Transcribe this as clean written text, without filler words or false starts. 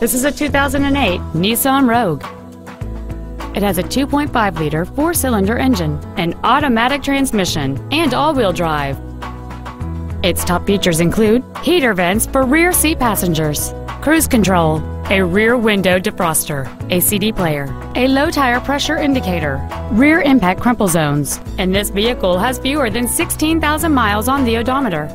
This is a 2008 Nissan Rogue. It has a 2.5-liter four-cylinder engine, an automatic transmission, and all-wheel drive. Its top features include heater vents for rear seat passengers, cruise control, a rear window defroster, a CD player, a low tire pressure indicator, rear impact crumple zones, and this vehicle has fewer than 16,000 miles on the odometer.